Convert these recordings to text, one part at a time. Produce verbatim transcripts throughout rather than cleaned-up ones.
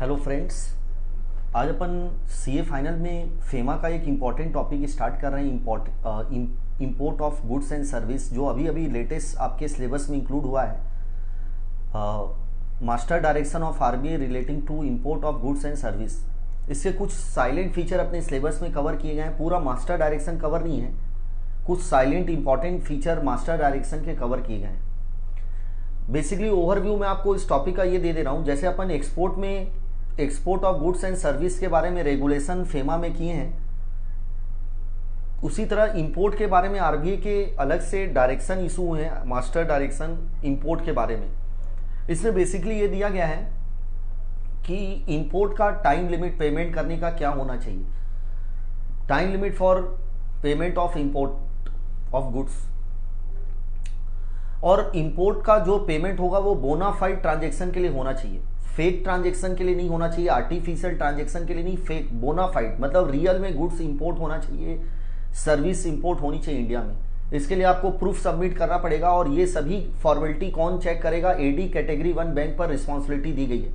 Hello friends, आज अपन CA final में फेमा का एक इम्पॉर्टेंट टॉपिक स्टार्ट कर रहे हैं, import import of goods and service, जो अभी अभी लेटेस्ट आपके सिलेबस में इंक्लूड हुआ है। Master direction of RBI relating to import of goods and service. इससे कुछ साइलेंट फीचर अपने सिलेबस में कवर किए गए हैं। पूरा मास्टर डायरेक्शन कवर नहीं है, कुछ salient important feature master direction के कवर किए गए हैं। बेसिकली ओवरव्यू में आपको इस टॉपिक का ये दे दे रहा हूँ। जैसे अपन एक्सपोर्ट में export of goods and service के बारे में रेगुलेशन फेमा में किए हैं, उसी तरह इंपोर्ट के बारे में आरबीआई के अलग से डायरेक्शन इशू हुए हैं, मास्टर डायरेक्शन इंपोर्ट के बारे में। इसमें बेसिकली ये दिया गया है कि इंपोर्ट का टाइम लिमिट पेमेंट करने का क्या होना चाहिए, time limit for payment of import of goods, और इंपोर्ट का जो पेमेंट होगा वो बोनाफाइड ट्रांजेक्शन के लिए होना चाहिए, फेक ट्रांजेक्शन के लिए नहीं होना चाहिए, आर्टिफिशियल ट्रांजेक्शन के लिए नहीं, फेक बोनाफाइड मतलब रियल में गुड्स इंपोर्ट होना चाहिए, सर्विस इंपोर्ट होनी चाहिए इंडिया में। इसके लिए आपको प्रूफ सबमिट करना पड़ेगा और ये सभी फॉर्मेलिटी कौन चेक करेगा, एडी कैटेगरी वन बैंक पर रिस्पॉन्सिबिलिटी दी गई है,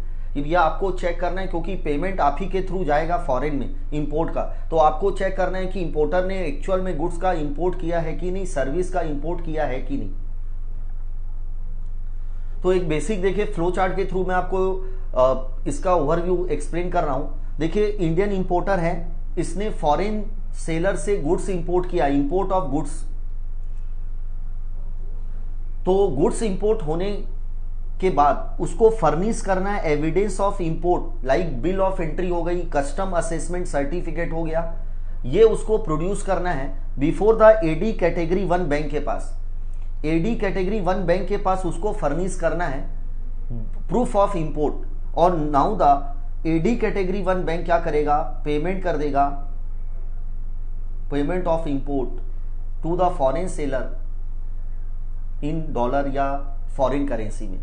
ये आपको चेक करना है, क्योंकि पेमेंट आप ही के थ्रू जाएगा फॉरेन में इंपोर्ट का, तो आपको चेक करना है कि इंपोर्टर ने एक्चुअल में गुड्स का इंपोर्ट किया है कि नहीं, सर्विस का इंपोर्ट किया है कि नहीं। तो एक बेसिक देखिए फ्लो चार्ट के थ्रू मैं आपको इसका ओवरव्यू एक्सप्लेन कर रहा हूं। देखिए इंडियन इंपोर्टर है, इसने फॉरेन सेलर से गुड्स इंपोर्ट किया, इंपोर्ट ऑफ गुड्स, तो गुड्स इंपोर्ट होने के बाद उसको फर्निश करना है evidence of import, like bill of entry हो गई, कस्टम असेसमेंट सर्टिफिकेट हो गया, ये उसको प्रोड्यूस करना है before the AD category one bank के पास, एडी कैटेगरी वन बैंक के पास उसको फर्निश करना है प्रूफ ऑफ इंपोर्ट। और now the AD category one bank क्या करेगा, पेमेंट कर देगा payment of import to the foreign seller in dollar या फॉरेन करेंसी में।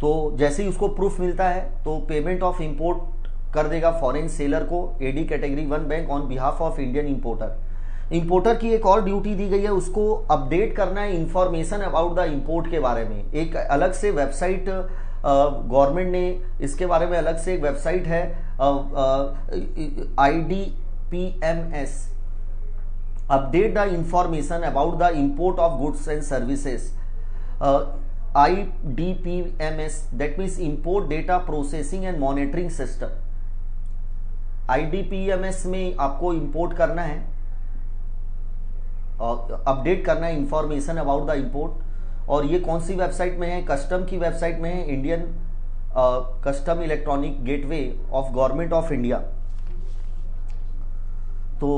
तो जैसे ही उसको प्रूफ मिलता है तो पेमेंट ऑफ इंपोर्ट कर देगा फॉरेन सेलर को AD category one bank on behalf of Indian importer. Importer की एक और ड्यूटी दी गई है, उसको अपडेट करना है इंफॉर्मेशन अबाउट द इंपोर्ट के बारे में। एक अलग से वेबसाइट गवर्नमेंट ने, इसके बारे में अलग से एक वेबसाइट है I D P M S, update the information about the import of goods and services, I D P M S, that means import data processing and monitoring system. I D P M S में आपको import करना है, update करना है information about the import. और ये कौन सी website में है, कस्टम की वेबसाइट में है, Indian custom electronic gateway of government of India. तो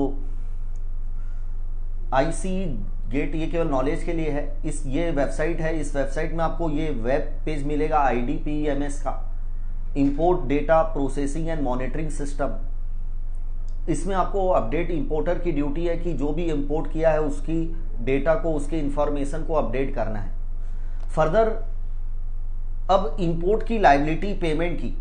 आईसीईगेट ये केवल नॉलेज के लिए है, इस ये वेबसाइट है, इस वेबसाइट में आपको ये वेब पेज मिलेगा I D P M S का, import data processing and monitoring system. इसमें आपको अपडेट, इंपोर्टर की ड्यूटी है कि जो भी इंपोर्ट किया है उसकी डेटा को, उसके इंफॉर्मेशन को अपडेट करना है। फर्दर अब इंपोर्ट की लायबिलिटी पेमेंट की,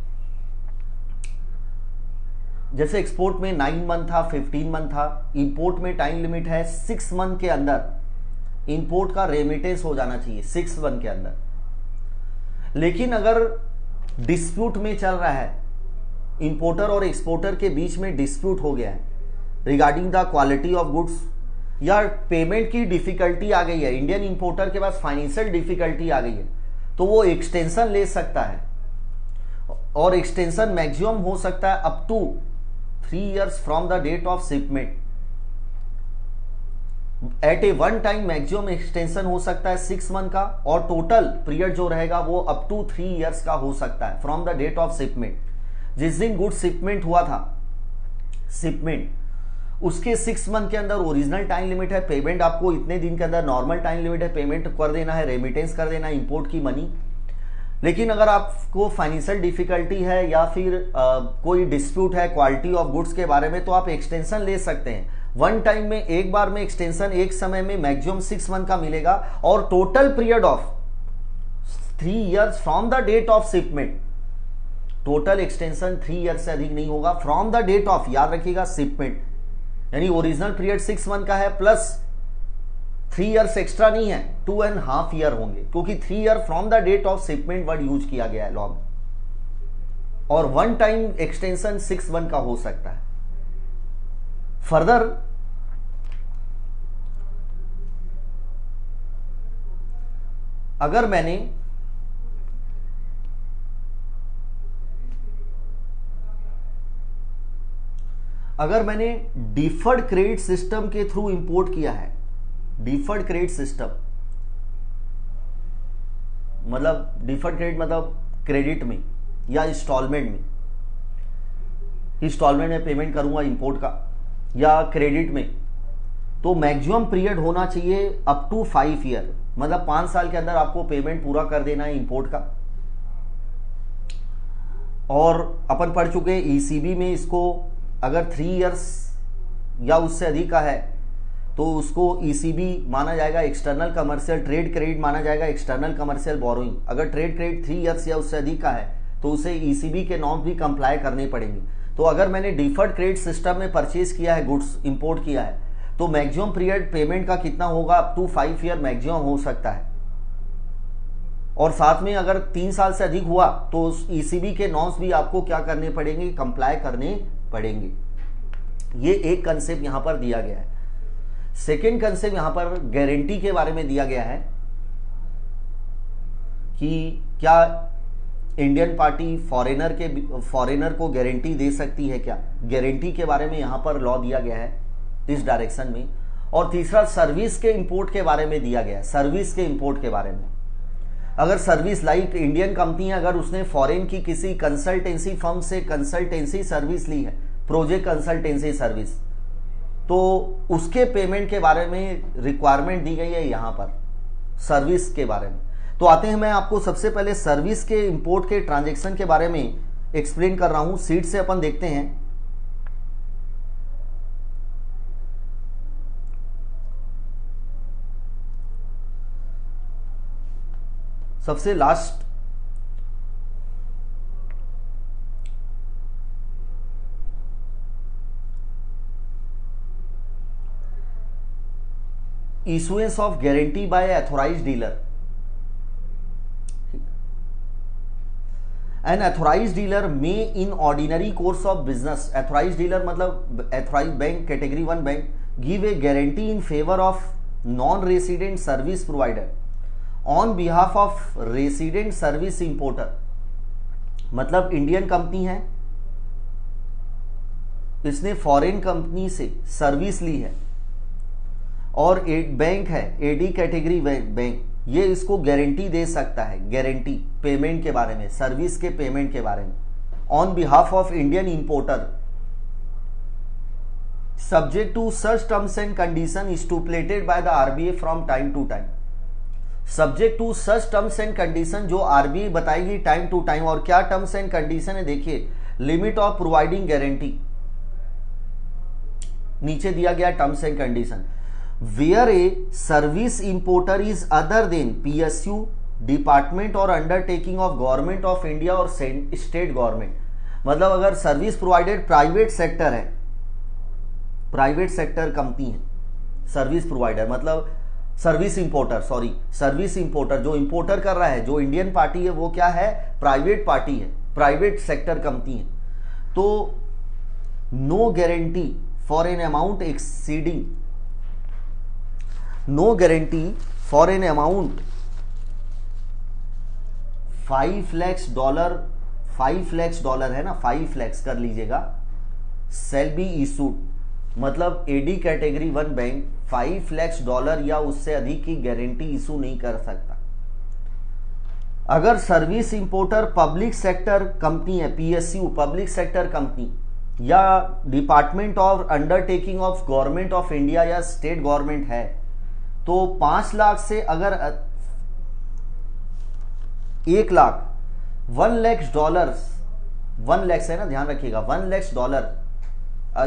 जैसे एक्सपोर्ट में नाइन मंथ था, फिफ्टीन मंथ था, इंपोर्ट में टाइम लिमिट है सिक्स मंथ के अंदर इंपोर्ट का रेमिटेंस हो जाना चाहिए सिक्स मंथ के अंदर। लेकिन अगर डिस्प्यूट में चल रहा है, इंपोर्टर और एक्सपोर्टर के बीच में डिस्प्यूट हो गया है regarding the quality of goods, या पेमेंट की डिफिकल्टी आ गई है, इंडियन इंपोर्टर के पास फाइनेंशियल डिफिकल्टी आ गई है, तो वो एक्सटेंशन ले सकता है, और एक्सटेंशन मैक्सिमम हो सकता है up to three years from the date of shipment. At a one time maximum extension हो सकता है सिक्स मंथ का, और टोटल पीरियड जो रहेगा वो अप टू थ्री इयर्स का हो सकता है from the date of shipment. जिस दिन गुड शिपमेंट हुआ था, शिपमेंट उसके सिक्स मंथ के अंदर ओरिजिनल टाइम लिमिट है, पेमेंट आपको इतने दिन के अंदर, नॉर्मल टाइम लिमिट है, पेमेंट कर देना है, रेमिटेंस कर देना है इंपोर्ट की मनी। लेकिन अगर आपको फाइनेंशियल डिफिकल्टी है या फिर आ, कोई डिस्प्यूट है क्वालिटी ऑफ गुड्स के बारे में, तो आप एक्सटेंशन ले सकते हैं। वन टाइम में, एक बार में एक्सटेंशन एक समय में मैक्सिमम सिक्स मंथ का मिलेगा, और total period of three years from the date of shipment. Total extension three years से अधिक नहीं होगा फ्रॉम द डेट ऑफ, याद रखिएगा, शिपमेंट, यानी ओरिजिनल पीरियड सिक्स मंथ का है प्लस थ्री इयर्स एक्स्ट्रा नहीं है, टू एंड हाफ ईयर होंगे, क्योंकि three year from the date of shipment word use किया गया है लॉ में। और one time extension six one का हो सकता है। फर्दर अगर मैंने अगर मैंने डिफर्ड क्रेडिट सिस्टम के थ्रू इंपोर्ट किया है, डिफर्ड क्रेडिट सिस्टम मतलब डिफर्ड क्रेडिट मतलब क्रेडिट में या इंस्टॉलमेंट में, इंस्टॉलमेंट में पेमेंट करूंगा इंपोर्ट का या क्रेडिट में, तो मैक्सिमम पीरियड होना चाहिए अप टू फाइव ईयर, मतलब पांच साल के अंदर आपको पेमेंट पूरा कर देना है इंपोर्ट का। और अपन पढ़ चुके ईसीबी में इसको अगर थ्री इयर्स या उससे अधिक का है तो उसको ईसीबी माना जाएगा, एक्सटर्नल कमर्शियल ट्रेड क्रेडिट माना जाएगा, एक्सटर्नल कमर्शियल बोरोइंग। अगर ट्रेड क्रेडिट थ्री इयर्स या उससे अधिक का है तो उसे ईसीबी के नॉर्म्स भी कंप्लाई करने पड़ेंगे। तो अगर मैंने डिफर्ड क्रेडिट सिस्टम में परचेज किया है, गुड्स इंपोर्ट किया है, तो मैक्सिमम पीरियड पेमेंट का कितना होगा, up to five year maximum हो सकता है। और साथ में अगर तीन साल से अधिक हुआ तो ईसीबी के नॉर्म्स भी आपको क्या करने पड़ेंगे, कंप्लाई करने पड़ेंगे। ये एक कंसेप्ट यहां पर दिया गया है। सेकेंड कंसेप्ट यहां पर गारंटी के बारे में दिया गया है कि क्या इंडियन पार्टी फॉरेनर के फॉरेनर को गारंटी दे सकती है क्या, गारंटी के बारे में यहां पर लॉ दिया गया है इस डायरेक्शन में। और तीसरा सर्विस के इंपोर्ट के बारे में दिया गया है, सर्विस के इंपोर्ट के बारे में। अगर सर्विस लाइक इंडियन कंपनी है, अगर उसने फॉरेन की किसी कंसल्टेंसी फर्म से कंसल्टेंसी सर्विस ली है, प्रोजेक्ट कंसल्टेंसी सर्विस, तो उसके पेमेंट के बारे में रिक्वायरमेंट दी गई है यहां पर सर्विस के बारे में। तो आते हैं, मैं आपको सबसे पहले सर्विस के इंपोर्ट के ट्रांजैक्शन के बारे में एक्सप्लेन कर रहा हूं। सीट से अपन देखते हैं सबसे last issuance of guarantee by authorised dealer. An authorised dealer में in ordinary course of business, authorised dealer मतलब authorised bank, category one bank, give a guarantee in favour of non resident service provider on behalf of resident service importer. मतलब Indian company है, इसने foreign company से service ली है और एक bank है एडी कैटेगरी बैंक, ये इसको गारंटी दे सकता है, गारंटी पेमेंट के बारे में, सर्विस के पेमेंट के बारे में, on behalf of Indian importer subject to such terms and condition established by the RBI from time to time. Subject to such terms and condition जो आरबीआई बताएगी टाइम टू टाइम। और क्या terms and condition है, देखिए limit of providing guarantee, नीचे दिया गया terms and condition. Where a service importer is other than PSU department और undertaking of government of India और स्टेट गवर्नमेंट। मतलब अगर सर्विस प्रोवाइडेड प्राइवेट सेक्टर है, प्राइवेट सेक्टर कंपनी है, सर्विस प्रोवाइडर मतलब service importer, sorry service importer जो importer कर रहा है, जो इंडियन पार्टी है वो क्या है, प्राइवेट पार्टी है, प्राइवेट सेक्टर कंपनी है। तो no guarantee for an amount exceeding, no guarantee for an amount five lakhs dollar, five lakhs dollar है ना, फाइव लैक्स कर लीजिएगा, सेल बी इशूड। मतलब AD category one bank five lakhs dollar या उससे अधिक की गारंटी इशू नहीं कर सकता। अगर service importer public sector company है, पीएसयू पब्लिक सेक्टर कंपनी या डिपार्टमेंट और undertaking of government of India या स्टेट गवर्नमेंट है, तो पांच लाख से अगर एक lakh one lakhs dollar, one lakhs है ना, ध्यान रखिएगा, वन लैक्स डॉलर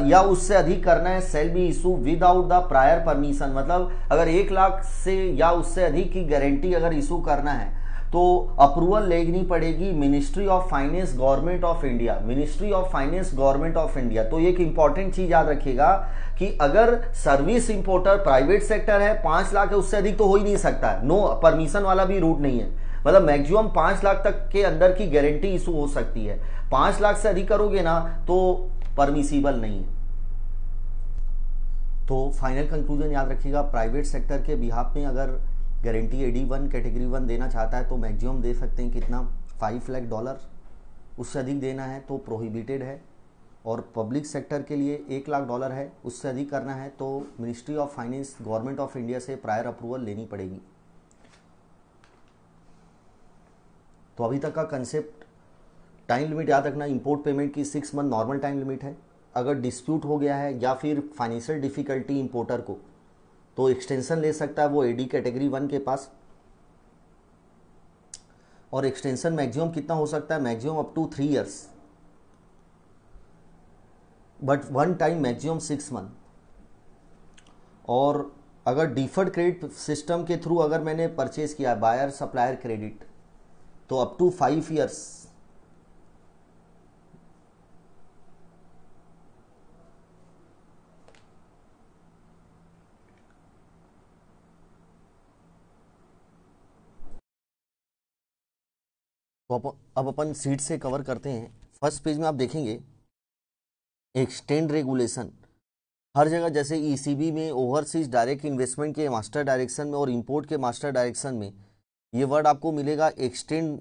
या उससे अधिक करना है shall be issue without the prior permission. मतलब अगर एक लाख से या उससे अधिक की गारंटी अगर इशू करना है तो अप्रूवल लेनी पड़ेगी ministry of finance government of India, ministry of finance government of India. तो एक इंपॉर्टेंट चीज याद रखिएगा कि अगर सर्विस इंपोर्टर प्राइवेट सेक्टर है, पांच लाख है उससे अधिक तो हो ही नहीं सकता है, नो परमिशन वाला भी रूट नहीं है, मतलब मैक्सिमम पांच लाख तक के अंदर की गारंटी इशू हो सकती है। पांच लाख से अधिक करोगे ना तो परमिसिबल नहीं है। तो फाइनल कंक्लूजन याद रखिएगा, प्राइवेट सेक्टर के बिहाफ में अगर guarantee AD one category one देना चाहता है तो मैक्सिमम दे सकते हैं कितना, फाइव लाख डॉलर, उससे अधिक देना है तो प्रोहिबिटेड है। और पब्लिक सेक्टर के लिए एक लाख डॉलर है, उससे अधिक करना है तो ministry of finance government of India से प्रायर अप्रूवल लेनी पड़ेगी। तो अभी तक का कंसेप्ट, टाइम लिमिट याद रखना, इंपोर्ट पेमेंट की six month normal time limit है। अगर डिस्प्यूट हो गया है या फिर फाइनेंशियल डिफिकल्टी इंपोर्टर को तो एक्सटेंशन ले सकता है वो एडी कैटेगरी वन के पास। और एक्सटेंशन मैक्सिमम कितना हो सकता है, maximum up to three years, but one time maximum six month. और अगर डिफर्ड क्रेडिट सिस्टम के थ्रू अगर मैंने परचेज किया बायर सप्लायर क्रेडिट तो अप टू फाइव इयर्स। तो अब अपन सीट से कवर करते हैं। फर्स्ट पेज में आप देखेंगे एक्सटेंड रेगुलेशन, हर जगह जैसे ईसीबी में ओवरसीज डायरेक्ट इन्वेस्टमेंट के मास्टर डायरेक्शन में और इंपोर्ट के मास्टर डायरेक्शन में ये वर्ड आपको मिलेगा, एक्सटेंड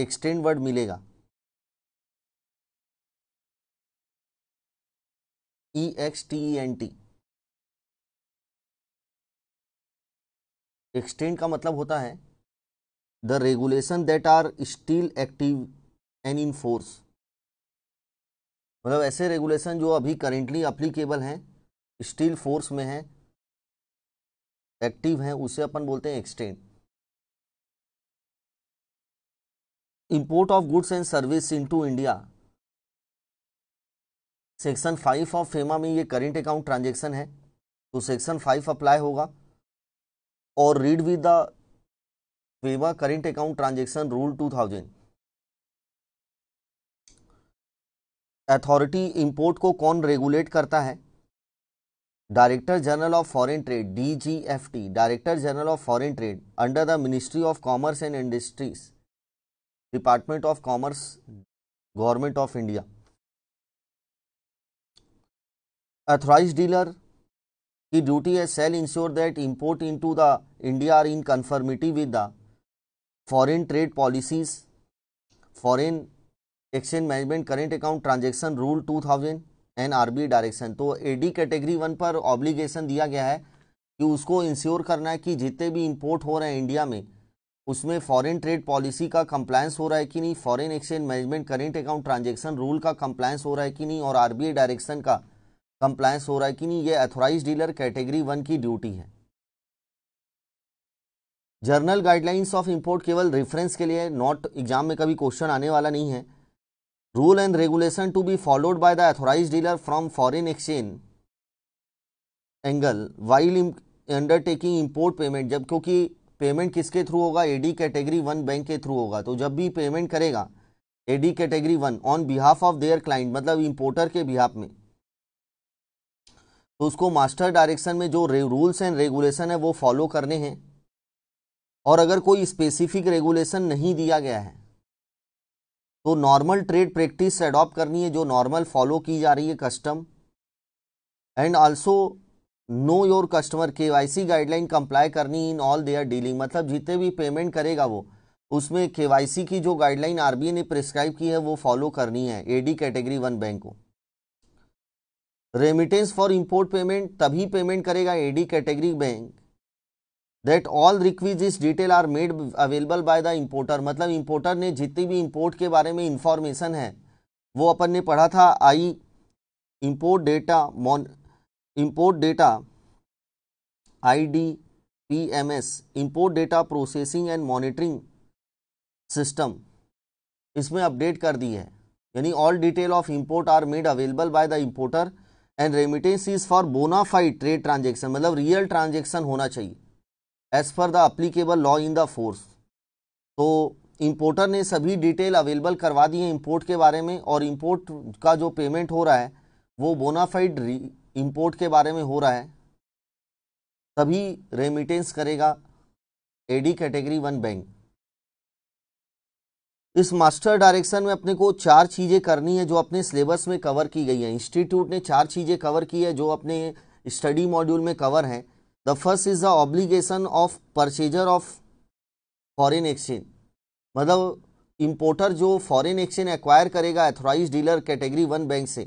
एक्सटेंड वर्ड मिलेगा। E X T E N T, extant का मतलब होता है the regulation that are still active and in force, मतलब ऐसे रेगुलेशन जो अभी करेंटली अप्लीकेबल हैं, स्टिल फोर्स में हैं, एक्टिव हैं, उसे अपन बोलते हैं extend. Import of goods and service into India, section five of FEMA में ये करेंट अकाउंट ट्रांजेक्शन है तो सेक्शन फाइव अप्लाई होगा। और read with the FEMA current account transaction rule two thousand. Authority import को कौन रेगुलेट करता है, director general of foreign trade D G F T, director general of foreign trade under the ministry of commerce and industries, department of commerce, government of India. Authorised dealer की duty है shall ensure that import into the India are in conformity with the foreign trade policies, foreign exchange management current account transaction rule two thousand and RBI direction. तो AD category one पर obligation दिया गया है कि उसको ensure करना है कि जितने भी इंपोर्ट हो रहे हैं इंडिया में उसमें फॉरेन ट्रेड पॉलिसी का कंप्लायंस हो रहा है कि नहीं, foreign exchange management current account transaction rule का कंप्लायंस हो रहा है कि नहीं, और आरबीआई डायरेक्शन का कंप्लायंस हो रहा है कि नहीं। ये ऑथराइज्ड डीलर कैटेगरी वन की ड्यूटी है। जर्नल गाइडलाइंस ऑफ इंपोर्ट केवल रेफरेंस के लिए, नॉट एग्जाम में कभी क्वेश्चन आने वाला नहीं है। Rule and regulation to be followed by the authorised dealer from foreign exchange angle while undertaking import payment, जब क्योंकि पेमेंट किसके थ्रू होगा, एडी कैटेगरी वन बैंक के थ्रू होगा। तो जब भी पेमेंट करेगा AD category one on behalf of their client, मतलब इंपोर्टर के बिहाफ में, तो उसको मास्टर डायरेक्शन में जो रूल्स एंड रेगुलेशन है वो फॉलो करने हैं। और अगर कोई स्पेसिफिक रेगुलेशन नहीं दिया गया है तो नॉर्मल ट्रेड प्रैक्टिस अडॉप्ट करनी है जो नॉर्मल फॉलो की जा रही है custom. And also know your customer, KYC guideline comply करनी इन ऑल देयर डीलिंग, मतलब जितने भी पेमेंट करेगा वो उसमें केवाईसी की जो गाइडलाइन आरबीआई ने प्रिस्क्राइब की है वो फॉलो करनी है एडी कैटेगरी वन बैंक को। रेमिटेंस फॉर इम्पोर्ट पेमेंट तभी पेमेंट करेगा AD category bank that all requisites detail are made available by the importer, मतलब इंपोर्टर ने जितनी भी इंपोर्ट के बारे में इंफॉर्मेशन है वो अपन ने पढ़ा था आई इंपोर्ट डेटा मॉन import data I D P M S import data processing and monitoring system, इसमें अपडेट कर दी है। यानी all detail of import are made available by the importer and remittance is for bona fide trade transaction, मतलब real transaction होना चाहिए as per the applicable law in the force. तो importer ने सभी डिटेल अवेलेबल करवा दी है इंपोर्ट के बारे में और इंपोर्ट का जो पेमेंट हो रहा है वो बोनाफाइड इंपोर्ट के बारे में हो रहा है, तभी रेमिटेंस करेगा एडी कैटेगरी वन बैंक। इस मास्टर डायरेक्शन में अपने को चार चीज़ें करनी है जो अपने सिलेबस में कवर की गई हैं। इंस्टीट्यूट ने चार चीज़ें कवर की है जो अपने स्टडी मॉड्यूल में कवर हैं। The first is the obligation of purchaser of foreign exchange, मतलब इम्पोर्टर जो फॉरेन एक्सचेंज एक्वायर करेगा authorise dealer category one bank से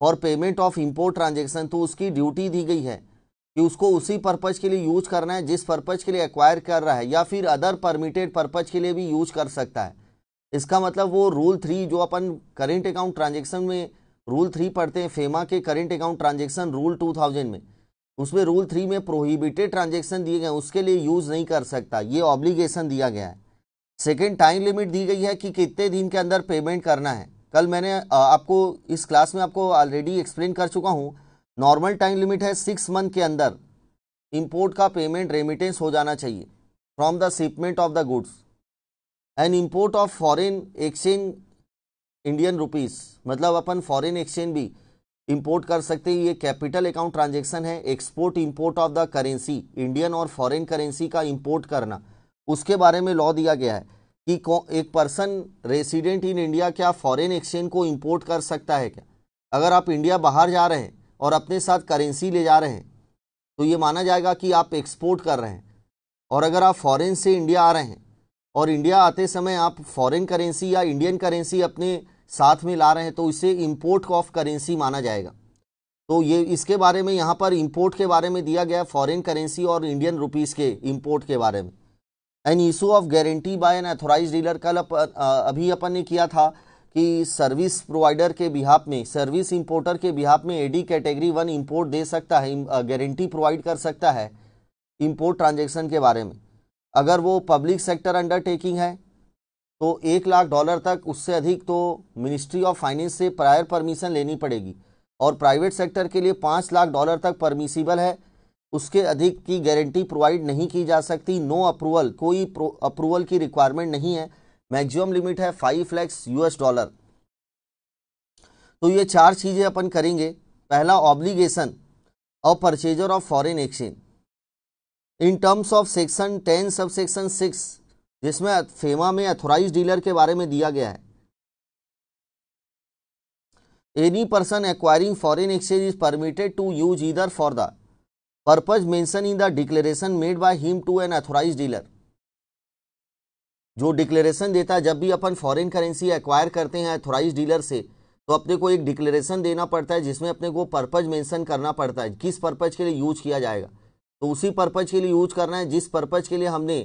for payment of import transaction, तो उसकी ड्यूटी दी गई है कि उसको उसी पर्पज़ के लिए यूज करना है जिस पर्पज़ के लिए एक्वायर कर रहा है, या फिर अदर परमिटेड पर्पज़ के लिए भी यूज कर सकता है। इसका मतलब वो रूल थ्री जो अपन करेंट अकाउंट ट्रांजेक्शन में रूल थ्री पढ़ते हैं फेमा के current account transaction rule two thousand में, उसमें रूल थ्री में प्रोहिबिटेड ट्रांजेक्शन दिए गए उसके लिए यूज़ नहीं कर सकता, ये ऑब्लिगेशन दिया गया है। सेकेंड, टाइम लिमिट दी गई है कि कितने दिन के अंदर पेमेंट करना है। कल मैंने आपको इस क्लास में आपको ऑलरेडी एक्सप्लेन कर चुका हूँ, नॉर्मल टाइम लिमिट है सिक्स मंथ के अंदर इम्पोर्ट का पेमेंट रेमिटेंस हो जाना चाहिए from the shipment of the goods and import of foreign exchange Indian rupees, मतलब अपन फॉरेन एक्सचेंज भी इम्पोर्ट कर सकते हैं, ये कैपिटल अकाउंट ट्रांजेक्शन है। Export import of the currency, Indian और फॉरेन करेंसी का इम्पोर्ट करना, उसके बारे में लॉ दिया गया है कि एक पर्सन रेसिडेंट इन इंडिया क्या फॉरेन एक्सचेंज को इम्पोर्ट कर सकता है क्या। अगर आप इंडिया बाहर जा रहे हैं और अपने साथ करेंसी ले जा रहे हैं तो ये माना जाएगा कि आप एक्सपोर्ट कर रहे हैं, और अगर आप फॉरेन से इंडिया आ रहे हैं और इंडिया आते समय आप फॉरेन करेंसी या इंडियन करेंसी अपने साथ में ला रहे हैं तो इसे इम्पोर्ट ऑफ करेंसी माना जाएगा। तो ये इसके बारे में यहाँ पर इम्पोर्ट के बारे में दिया गया है, फॉरेन करेंसी और इंडियन रुपीज़ के इम्पोर्ट के बारे में। An issue of guarantee by an authorise dealer, कल अप, अभी अपन ने किया था कि सर्विस प्रोवाइडर के बिहाफ में सर्विस इंपोर्टर के बिहाफ में एडी कैटेगरी वन इंपोर्ट दे सकता है, गारंटी प्रोवाइड कर सकता है इंपोर्ट ट्रांजेक्शन के बारे में। अगर वो पब्लिक सेक्टर अंडरटेकिंग है तो एक लाख डॉलर तक उससे अधिक तो मिनिस्ट्री ऑफ फाइनेंस से प्रायर परमिशन लेनी पड़ेगी, और प्राइवेट सेक्टर के लिए पाँच लाख डॉलर तक परमिसिबल है, उसके अधिक की गारंटी प्रोवाइड नहीं की जा सकती। नो अप्रूवल, कोई अप्रूवल की रिक्वायरमेंट नहीं है। मैक्सिमम लिमिट है फाइव लैक्स यूएस डॉलर। तो ये चार चीज़ें अपन करेंगे। पहला, obligation of purchaser of foreign exchange in terms of section ten sub section six, जिसमें फेमा में अथोराइज डीलर के बारे में दिया गया है। Any person acquiring foreign exchange is permitted to use either for the purpose mention in the declaration made by him to an authorise dealer. जो declaration देता है, जब भी अपन फॉरेन करेंसी एक्वायर करते हैं अथोराइज डीलर से तो अपने को एक डिक्लेरेशन देना पड़ता है जिसमें अपने को पर्पज मेंशन करना पड़ता है किस पर्पज के लिए यूज किया जाएगा। तो उसी पर्पज के लिए यूज करना है जिस पर्पज के लिए हमने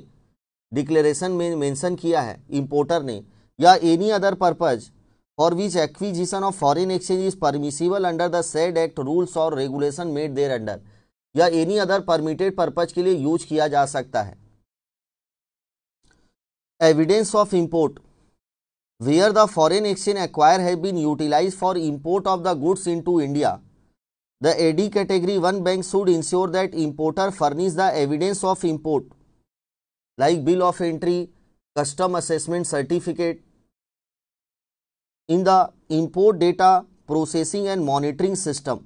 डिक्लेरेशन में मेंशन किया है इंपोर्टर ने, या any other purpose for which acquisition of foreign exchange is permissible under the said act rules और रेगुलेशन मेड देयर अंडर, या एनी अदर परमिटेड पर्पज के लिए यूज किया जा सकता है। Evidence of import where the foreign exchange acquire have been utilise for import of the goods in to India the AD category one bank should ensure that importer furnish the evidence of import like bill of entry, custom assessment certificate in the import data processing and monitoring system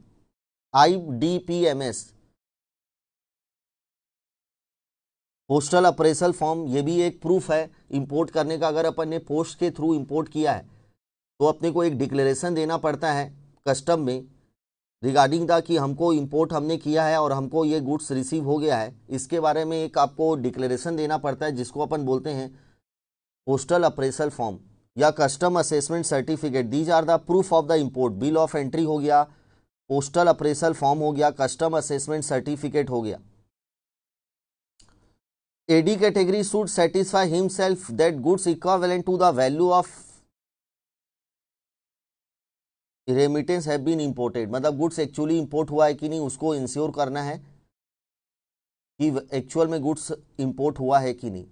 I D P M S. Postal appraisal form, ये भी एक proof है import करने का। अगर अपन ने post के through import किया है तो अपने को एक डिक्लेरेशन देना पड़ता है कस्टम में रिगार्डिंग द कि हमको इंपोर्ट हमने किया है और हमको ये गुड्स रिसीव हो गया है, इसके बारे में एक आपको डिक्लेरेशन देना पड़ता है जिसको अपन बोलते हैं पोस्टल अप्रेसल फॉर्म या custom assessment certificate. These are the proof of the import. Bill of entry हो गया, पोस्टल अप्रेसल फॉर्म हो गया, कस्टम असेसमेंट सर्टिफिकेट हो गया। AD category should satisfy himself that goods equivalent to the value of remittance have been imported, मतलब goods actually import हुआ है कि नहीं उसको इंश्योर करना है कि एक्चुअल में गुड्स इंपोर्ट हुआ है कि नहीं।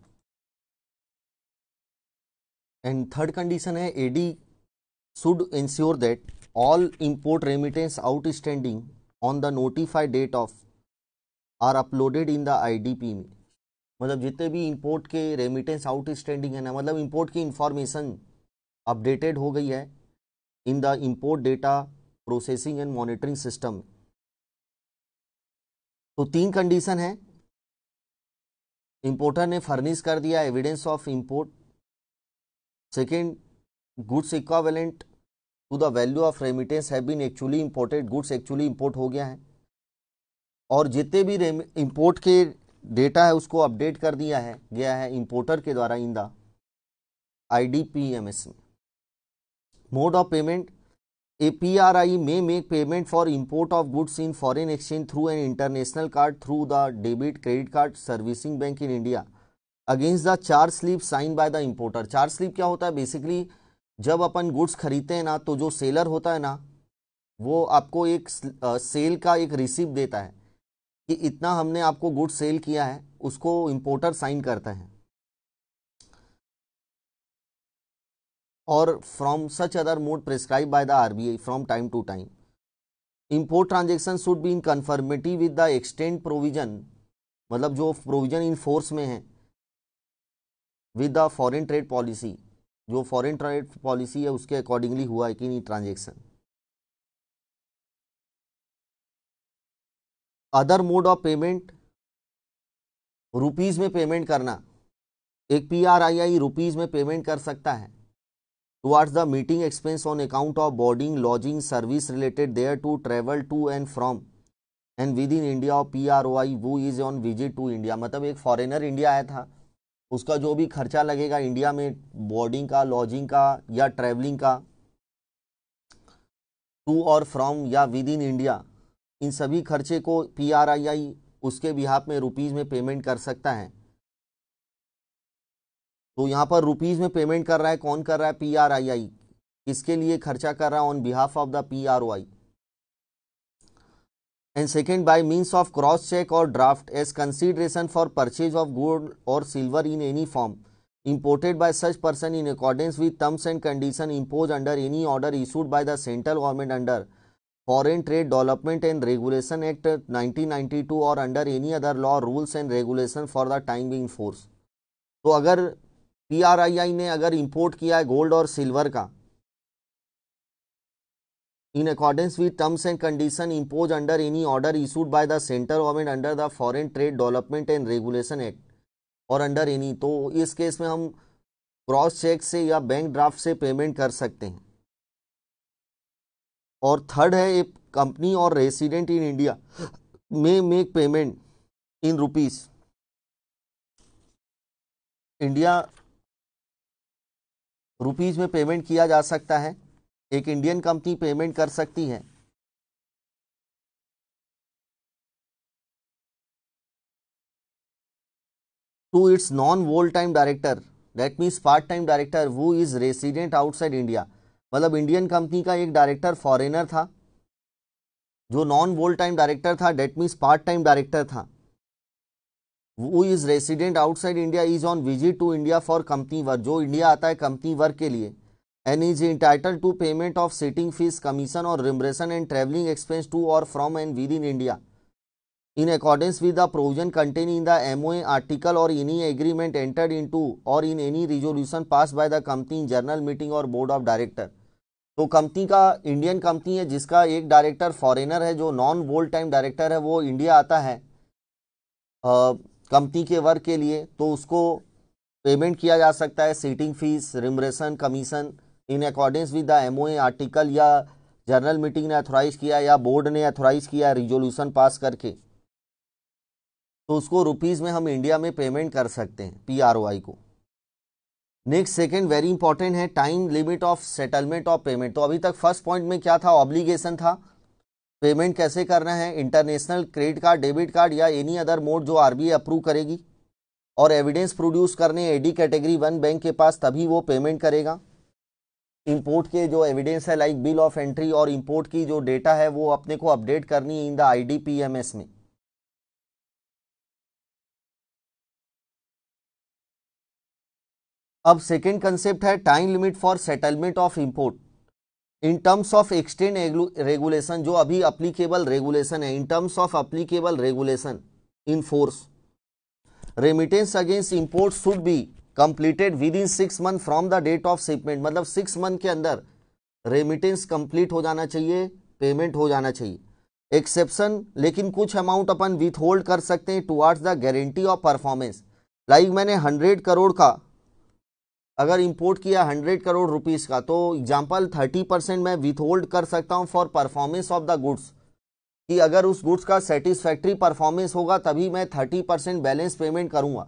एंड थर्ड कंडीशन है AD should ensure that all import remittance outstanding on the notified date of are uploaded in the I D P, मतलब जितने भी इंपोर्ट के रेमिटेंस आउटस्टैंडिंग है ना, मतलब इंपोर्ट की इंफॉर्मेशन अपडेटेड हो गई है in the import data processing and monitoring system. तो तीन कंडीशन है, इंपोर्टर ने फर्निश कर दिया evidence of import, Second, goods equivalent to the value of remittance have been actually imported. Goods actually import हो गया है और जितने भी import के डेटा है उसको अपडेट कर दिया है गया है इंपोर्टर के द्वारा in the I D P M S में. Mode of payment, A P R I में make payment for import of goods in foreign exchange through an international card through the debit credit card servicing bank in India against the charge slip sign by the importer. Charge slip क्या होता है? Basically जब अपन goods खरीदते हैं ना तो जो seller होता है ना वो आपको एक सेल का एक रिसिप्ट देता है कि इतना हमने आपको गुड्स सेल किया है, उसको इंपोर्टर साइन करता है. और from such other mode prescribe by the RBI from time to time. Import transaction should be in conformity with the extend provision, मतलब जो प्रोविजन इन फोर्स में है with the foreign trade policy, जो foreign trade policy है उसके accordingly हुआ है कि नहीं transaction. Other mode of payment, rupees में पेमेंट करना. एक P R I I rupees में पेमेंट कर सकता है towards the meeting expense on account of boarding lodging service related thereto travel to and from and within India of P R O I वो is on visit to India. मतलब एक foreigner India आया था, उसका जो भी खर्चा लगेगा इंडिया में बोर्डिंग का, लॉजिंग का या ट्रैवलिंग का, टू और फ्रॉम या विद इन इंडिया, इन सभी खर्चे को पी आर आई आई उसके बिहाफ में रुपीज़ में पेमेंट कर सकता है. तो यहाँ पर रुपीज़ में पेमेंट कर रहा है, कौन कर रहा है? P R I I. किसके लिए खर्चा कर रहा है? On behalf of the P R O I. And second, by means of cross check और draft as consideration for purchase of gold और silver in any form imported by such person in accordance with terms and condition impose under any order issued by the central government under foreign trade development and regulation act nineteen ninety two और under any other law rules and regulation for the time being force. तो अगर P R I आई ने अगर import किया है gold और silver का in accordance with terms and condition impose under any order issued by the central government under the foreign trade development and regulation act और under any, तो इस case में हम क्रॉस चेक से या बैंक ड्राफ्ट से payment कर सकते हैं. और थर्ड है, एक कंपनी और रेसिडेंट इन इंडिया में make payment in rupees India rupees में पेमेंट किया जा सकता है. एक इंडियन कंपनी पेमेंट कर सकती है to its non whole time director that means part time director who is resident outside India. मतलब इंडियन कंपनी का एक डायरेक्टर फॉरेनर था जो नॉन वोल टाइम डायरेक्टर था, that means part time director था, वो is resident outside India is on visit to India for company work, जो India आता है कंपनी वर्क के लिए, and is entitled to payment of sitting fees commission और reimbursement and travelling expense to और from and within India in accordance with the provision contain in the MOA article और any agreement entered in to और in any resolution pass by the company in general meeting और board of director. तो company का Indian company है जिसका एक director foreigner है, जो नॉन वोल टाइम डायरेक्टर है, वो इंडिया आता है कंपनी के वर्क के लिए, तो उसको पेमेंट किया जा सकता है sitting fees, reimbursement, commission in accordance with the MOA article या जनरल मीटिंग ने अथोराइज किया या बोर्ड ने अथोराइज किया रिजोल्यूशन पास करके, तो उसको रुपीज़ में हम इंडिया में पेमेंट कर सकते हैं पी आर ओ आई को. नेक्स्ट सेकंड वेरी इंपॉर्टेंट है, time limit of settlement of payment. तो अभी तक फर्स्ट पॉइंट में क्या था? ऑब्लिगेशन था, पेमेंट कैसे करना है, international credit card, debit card या एनी अदर मोड जो आरबीआई अप्रूव करेगी, और एविडेंस प्रोड्यूस करने एडी कैटेगरी वन बैंक के पास, तभी वो पेमेंट करेगा. इंपोर्ट के जो एविडेंस है लाइक बिल ऑफ एंट्री और इंपोर्ट की जो डेटा है वो अपने को अपडेट करनी है in the I D P M S में. अब सेकेंड कंसेप्ट है time limit for settlement of import in terms of extend regulation, जो अभी अप्लीकेबल रेगुलेशन है, in terms of applicable regulation in force remittance against import should be completed within six month from the date of shipment. मतलब six month के अंदर remittance complete हो जाना चाहिए, payment हो जाना चाहिए. एक्सेप्शन, लेकिन कुछ अमाउंट अपन विथ होल्ड कर सकते हैं towards the guarantee of performance. Like मैंने हंड्रेड करोड़ का अगर इंपोर्ट किया हंड्रेड करोड़ रुपीस का तो एग्जांपल थर्टी परसेंट मैं विथ होल्ड कर सकता हूं for performance of the goods, कि अगर उस गुड्स का सेटिस्फैक्ट्री परफॉर्मेंस होगा तभी मैं थर्टी परसेंट बैलेंस पेमेंट करूंगा।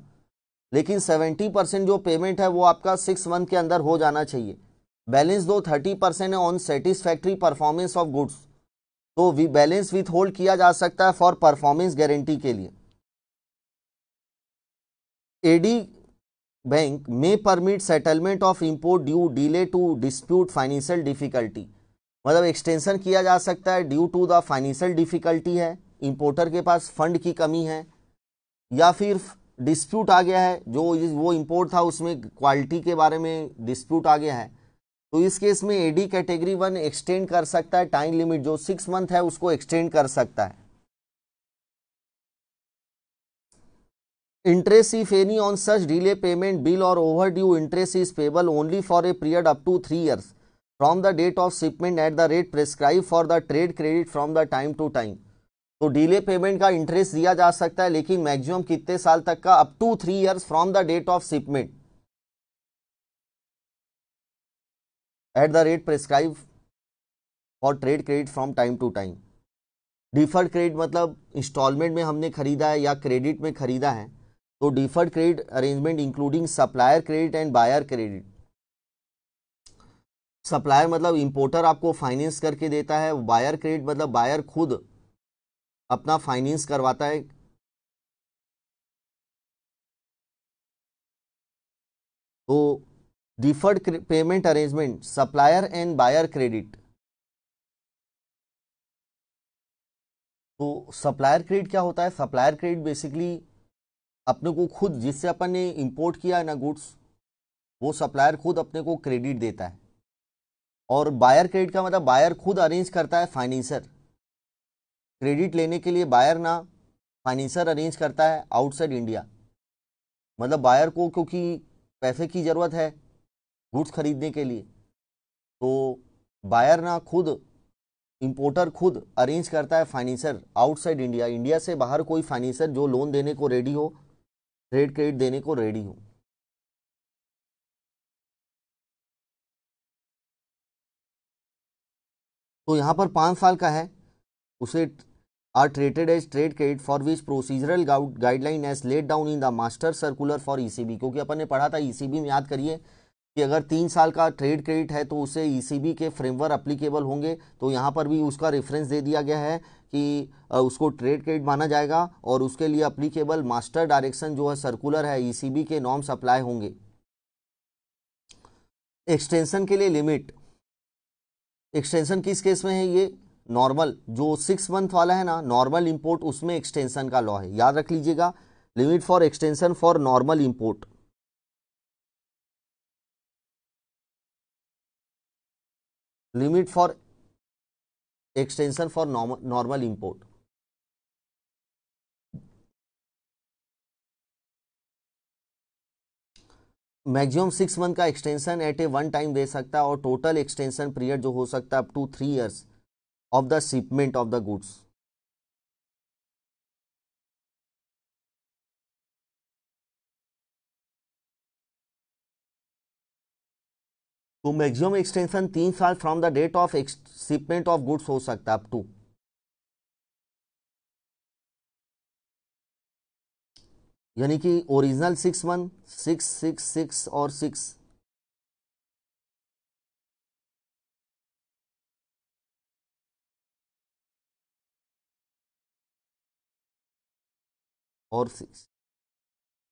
लेकिन सेवेंटी परसेंट जो पेमेंट है वो आपका सिक्स मंथ के अंदर हो जाना चाहिए। बैलेंस दो थर्टी परसेंट है on satisfactory performance of goods, तो वी बैलेंस विथ होल्ड किया जा सकता है फॉर परफॉर्मेंस गारंटी के लिए। एडी बैंक में permit settlement of import due delay to dispute financial difficulty, मतलब एक्सटेंशन किया जा सकता है due to the financial difficulty है, इंपोर्टर के पास फंड की कमी है या फिर डिस्प्यूट आ गया है, जो वो इंपोर्ट था उसमें क्वालिटी के बारे में डिस्प्यूट आ गया है, तो इस केस में एडी कैटेगरी वन एक्सटेंड कर सकता है, टाइम लिमिट जो सिक्स मंथ है उसको एक्सटेंड कर सकता है। Interest if any on such delay payment bill और overdue interest is payable only for a period up to three years from the date of shipment at the rate prescribe for the trade credit from the time to time. तो delay payment का interest दिया जा सकता है, लेकिन maximum कितने साल तक का? Up to three years from the date of shipment at the rate prescribe for trade credit from time to time. Deferred credit मतलब इंस्टॉलमेंट में हमने खरीदा है या क्रेडिट में खरीदा है, तो deferred credit arrangement including supplier credit and buyer credit. Supplier मतलब इंपोर्टर आपको फाइनेंस करके देता है, बायर क्रेडिट मतलब बायर खुद अपना फाइनेंस करवाता है। तो deferred payment arrangement supplier and buyer credit, तो सप्लायर क्रेडिट क्या होता है? सप्लायर क्रेडिट बेसिकली अपने को खुद, जिससे अपन ने इंपोर्ट किया है ना गुड्स, वो सप्लायर खुद अपने को क्रेडिट देता है। और बायर क्रेडिट का मतलब बायर खुद अरेंज करता है, फाइनेंसर क्रेडिट लेने के लिए बायर ना फाइनेंसर अरेंज करता है आउटसाइड इंडिया, मतलब बायर को क्योंकि पैसे की ज़रूरत है गुड्स खरीदने के लिए, तो बायर ना खुद इंपोर्टर खुद अरेंज करता है फाइनेंसर आउटसाइड इंडिया, इंडिया से बाहर कोई फाइनेंसर जो लोन देने को रेडी हो, ट्रेड क्रेडिट देने को रेडी हो। तो यहाँ पर पाँच साल का है, उसे are treated as trade credit for which procedural guideline as laid down in the master circular for E C B, क्योंकि अपन ने पढ़ा था ई सी बी में, याद करिए कि अगर तीन साल का ट्रेड क्रेडिट है तो उसे ई सी बी के फ्रेमवर्क अप्लीकेबल होंगे। तो यहाँ पर भी उसका रेफरेंस दे दिया गया है कि उसको ट्रेड क्रेडिट माना जाएगा और उसके लिए अप्लीकेबल मास्टर डायरेक्शन जो है सर्कुलर है ई सी बी के नॉर्म्स अप्लाई होंगे। एक्सटेंशन के लिए लिमिट, एक्सटेंशन किस केस में है? ये नॉर्मल जो सिक्स मंथ वाला है ना, नॉर्मल इम्पोर्ट, उसमें एक्सटेंशन का लॉ है, याद रख लीजिएगा। Limit for extension for normal import. Limit for extension for normal import. Maximum six month का extension at a one time दे सकता है और टोटल एक्सटेंशन पीरियड जो हो सकता है up to three years of the shipment of the goods. तो मैक्सिमम एक्सटेंशन तीन साल from the date of shipment of goods हो सकता है अप टू। यानी कि original six month, six six six और सिक्स, और सिक्स,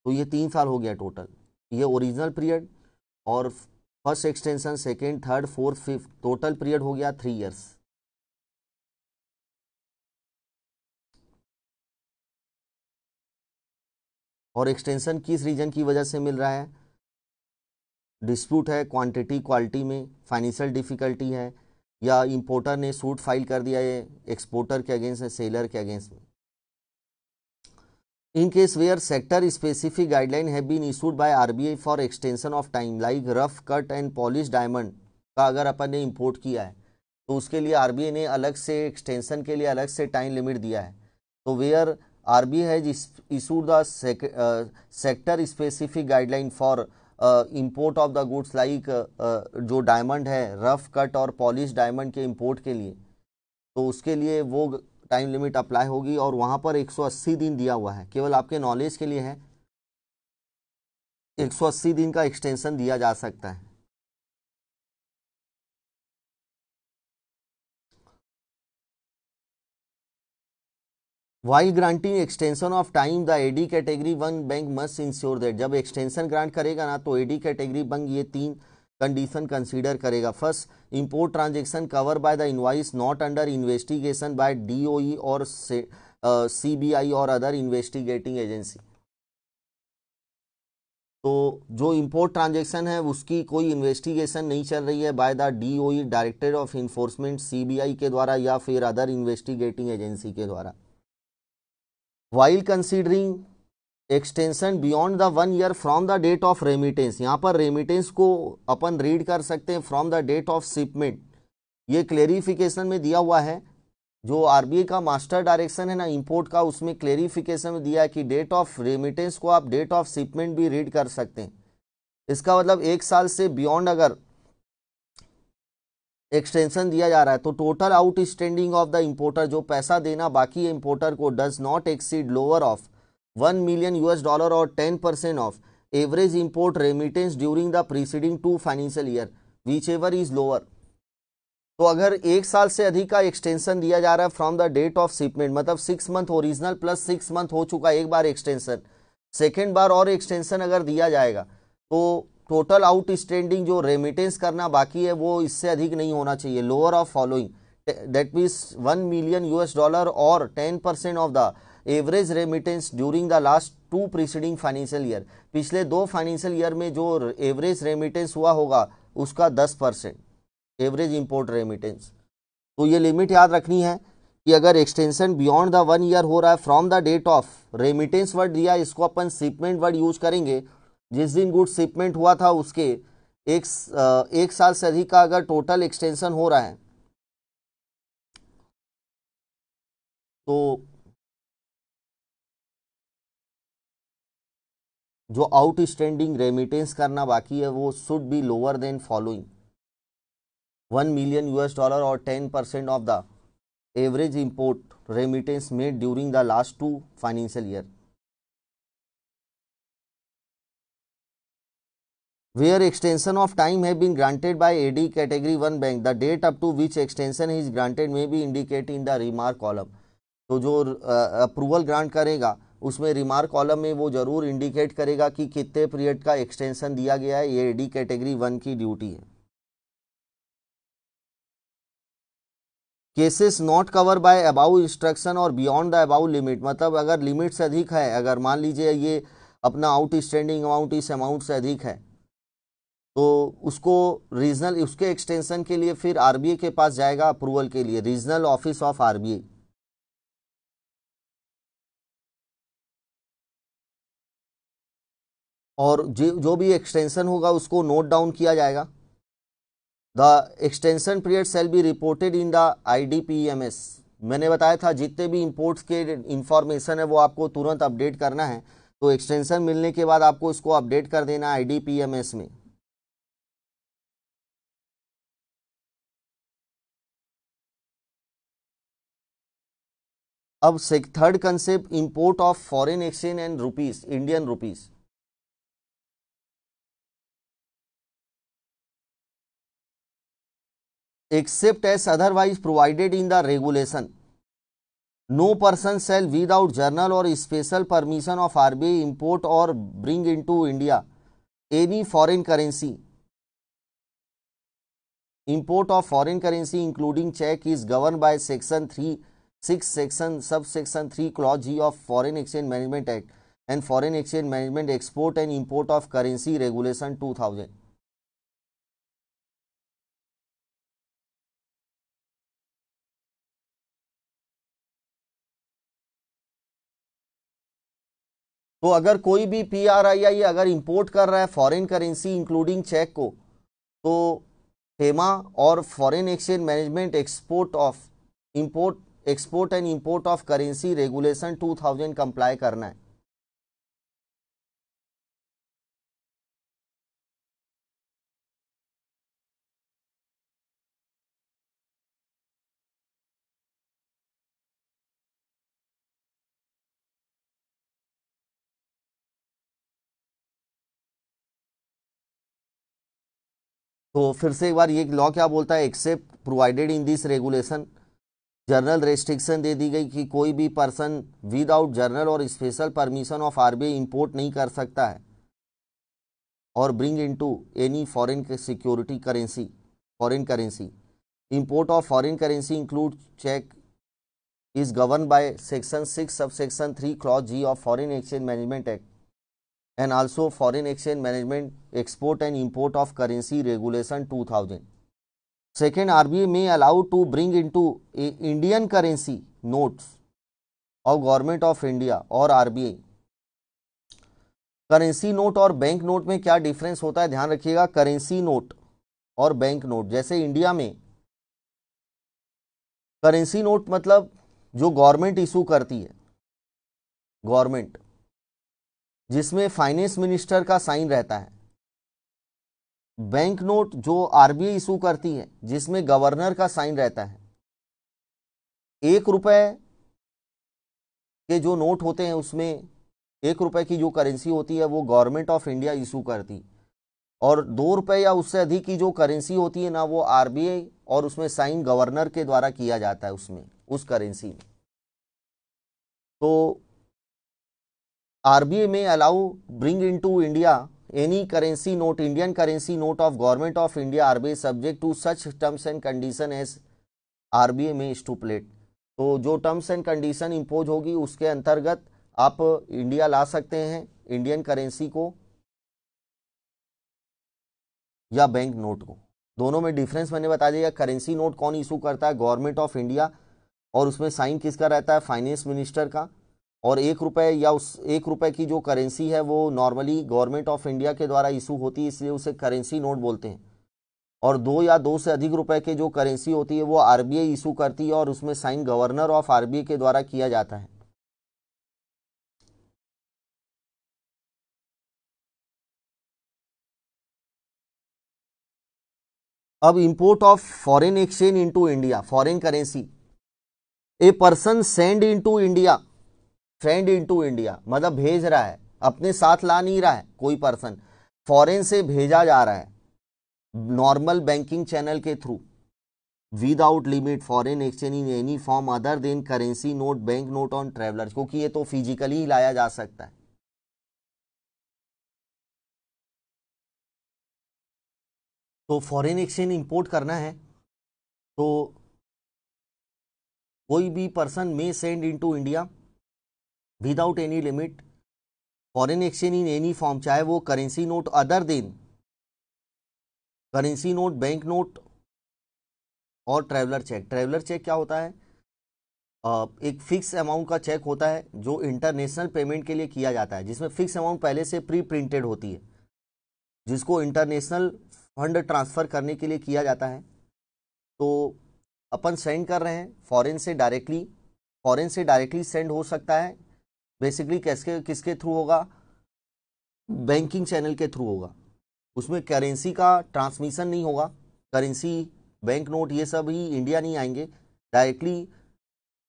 तो ये तीन साल हो गया टोटल। ये ओरिजिनल पीरियड और first extension, second, third, fourth, fifth, total period हो गया थ्री इयर्स। और एक्सटेंशन किस रीजन की वजह से मिल रहा है? डिस्प्यूट है क्वांटिटी क्वालिटी में, फाइनेंशियल डिफिकल्टी है, या इंपोर्टर ने सूट फाइल कर दिया है एक्सपोर्टर के अगेंस्ट, सेलर के अगेंस्ट में। In case where sector specific guideline have been issued by R B I for extension of time like rough cut and polish diamond का अगर अपन ने इंपोर्ट किया है तो उसके लिए आर बी आई ने अलग से एक्सटेंशन के लिए अलग से टाइम लिमिट दिया है। तो where R B I has issued the sector specific guideline for import of the goods like जो डायमंड है रफ कट और पॉलिश डायमंड के इम्पोर्ट के लिए, तो उसके लिए वो टाइम लिमिट अप्लाई होगी और वहाँ पर एक सौ अस्सी दिन दिया हुआ है, केवल आपके नॉलेज के लिए है। एक सौ अस्सी दिन का एक्सटेंशन दिया जा सकता है। While granting extension of time the AD category one bank must ensure that, जब एक्सटेंशन ग्रांट करेगा ना तो एडी कैटेगरी वन ये तीन कंडीशन कंसीडर करेगा। First, import transaction cover by the invoice not under investigation by DOE और CBI और other investigating agency. तो जो इंपोर्ट ट्रांजेक्शन है उसकी कोई इन्वेस्टिगेशन नहीं चल रही है by the DOE, directorate of enforcement, CBI के द्वारा या फिर अदर इन्वेस्टिगेटिंग एजेंसी के द्वारा। While considering extension beyond the one year from the date of remittance, यहाँ पर रेमिटेंस को अपन रीड कर सकते हैं from the date of shipment, ये क्लेरिफिकेशन में दिया हुआ है। जो आरबीआई का मास्टर डायरेक्शन है ना इंपोर्ट का, उसमें क्लेरिफिकेशन में दिया है कि डेट ऑफ रेमिटेंस को आप डेट ऑफ शिपमेंट भी रीड कर सकते हैं। इसका मतलब एक साल से बियॉन्ड अगर एक्सटेंशन दिया जा रहा है तो total outstanding of the importer, जो पैसा देना बाकी इम्पोर्टर को, does not exceed lower of one million US dollar और ten percent of average import remittance during the preceding two financial year whichever is lower. तो अगर एक साल से अधिक का एक्सटेंशन दिया जा रहा है from the date of shipment, मतलब six month original plus six month हो चुका एक बार एक्सटेंशन, सेकेंड बार और एक्सटेंशन अगर दिया जाएगा तो टोटल आउटस्टैंडिंग जो रेमिटेंस करना बाकी है वो इससे अधिक नहीं होना चाहिए, lower of following, that means one million US dollar और ten percent of the average remittance during the last two preceding financial year, पिछले दो फाइनेंशियल ईयर में जो एवरेज रेमिटेंस हुआ होगा उसका दस परसेंट एवरेज इम्पोर्ट रेमिटेंस। तो ये लिमिट याद रखनी है कि अगर extension beyond the one year हो रहा है from the date of remittance word दिया, इसको अपन शिपमेंट वर्ड यूज करेंगे। जिस दिन गुड्स शिपमेंट हुआ था उसके एक एक साल से अधिक का अगर टोटल एक्सटेंशन हो रहा है तो जो आउटस्टैंडिंग रेमिटेंस करना बाकी है वो should be lower than following one million US dollar और ten percent of the average import remittance made during the last two financial year. Where extension of time have been granted by A D category one bank, the date up to which extension is granted may be indicated in the remark column. तो जो approval grant करेगा उसमें remark column में वो जरूर indicate करेगा कि कितने पीरियड का एक्सटेंशन दिया गया है, ये A D कैटेगरी वन की ड्यूटी है। Cases not cover by above instruction और बियॉन्ड द अबाउ लिमिट, मतलब अगर लिमिट से अधिक है, अगर मान लीजिए ये अपना आउटस्टैंडिंग अमाउंट इस अमाउंट से अधिक है तो उसको रीजनल, उसके एक्सटेंशन के लिए फिर आरबीआई के पास जाएगा अप्रूवल के लिए, रीजनल ऑफिस ऑफ आरबीआई। और जो भी एक्सटेंशन होगा उसको नोट डाउन किया जाएगा। The extension period shall be reported in the IDPMS, मैंने बताया था जितने भी इंपोर्ट्स के इंफॉर्मेशन है वो आपको तुरंत अपडेट करना है, तो एक्सटेंशन मिलने के बाद आपको इसको अपडेट कर देना आईडीपीएमएस में। अब से third concept, import of foreign exchange and rupees, Indian rupees. Except as otherwise provided in the regulation, no person shall without general और special permission of RBI import और bring into India any foreign currency. Import of foreign currency including cheque is govern by section three six section sub section three clause G of foreign exchange management act and foreign exchange management export and import of currency regulation two thousand. तो अगर कोई भी P R I आई अगर import कर रहा है foreign currency including check को, तो फेमा और foreign exchange management export of import export and import of currency regulation two thousand comply करना है। तो फिर से एक बार ये लॉ क्या बोलता है, except provided in this regulation, general restriction दे दी गई कि कोई भी पर्सन विदाउट जनरल और special permission of RBI import नहीं कर सकता है और bring into any foreign security currency, foreign currency. Import of foreign currency include cheque is govern by section six sub section three clause G of foreign exchange management act and also foreign exchange management export and import of currency regulation two thousand. Second, RBI may allowed to bring into Indian currency notes of government of India और RBI. Currency note और bank note में क्या difference होता है, ध्यान रखिएगा। Currency note और bank note, जैसे इंडिया में करेंसी नोट मतलब जो गवर्नमेंट इशू करती है, गवर्नमेंट, जिसमें फाइनेंस मिनिस्टर का साइन रहता है। बैंक नोट जो आरबीआई इशू करती है, जिसमें गवर्नर का साइन रहता है। एक रुपए के जो नोट होते हैं उसमें एक रुपए की जो करेंसी होती है वो गवर्नमेंट ऑफ इंडिया इशू करती, और दो रुपए या उससे अधिक की जो करेंसी होती है ना वो आरबीआई और उसमें साइन गवर्नर के द्वारा किया जाता है उसमें, उस करेंसी में। तो RBI may allow bring into India any currency note, Indian currency note of government of India RBI subject to such terms and condition as RBI may stipulate. तो जो टर्म्स एंड कंडीशन इंपोज होगी उसके अंतर्गत आप India ला सकते हैं Indian currency को या बैंक नोट को। दोनों में डिफरेंस मैंने बता दिया। करेंसी नोट कौन इशू करता है, गवर्नमेंट ऑफ इंडिया, और उसमें साइन किसका रहता है, फाइनेंस मिनिस्टर का। और एक रुपए या उस एक रुपए की जो करेंसी है वो नॉर्मली गवर्नमेंट ऑफ इंडिया के द्वारा इशू होती है, इसलिए उसे करेंसी नोट बोलते हैं। और दो या दो से अधिक रुपए के जो करेंसी होती है वो आरबीआई इशू करती है और उसमें साइन गवर्नर ऑफ आरबीआई के द्वारा किया जाता है। अब import of foreign exchange into India, foreign currency. A person send into India, send into India मतलब भेज रहा है, अपने साथ ला नहीं रहा है कोई पर्सन, फॉरेन से भेजा जा रहा है नॉर्मल बैंकिंग चैनल के through without limit foreign exchange in any form other than currency note, bank note on travellers, क्योंकि ये तो फिजिकली ही लाया जा सकता है। तो फॉरेन एक्सचेंज इंपोर्ट करना है तो कोई भी person may send into India without any limit foreign exchange in any form, चाहे वो currency note other than currency note, bank note और ट्रैवलर चेक। ट्रैवलर चेक क्या होता है, एक फिक्स अमाउंट का चेक होता है जो इंटरनेशनल पेमेंट के लिए किया जाता है, जिसमें फिक्स अमाउंट पहले से प्री प्रिंटेड होती है, जिसको इंटरनेशनल फंड ट्रांसफ़र करने के लिए किया जाता है। तो अपन सेंड कर रहे हैं फॉरेन से डायरेक्टली, फॉरेन से डायरेक्टली सेंड हो सकता है। बेसिकली किसके किसके थ्रू होगा, बैंकिंग चैनल के थ्रू होगा, उसमें करेंसी का ट्रांसमिशन नहीं होगा, करेंसी बैंक नोट ये सब ही इंडिया नहीं आएंगे। डायरेक्टली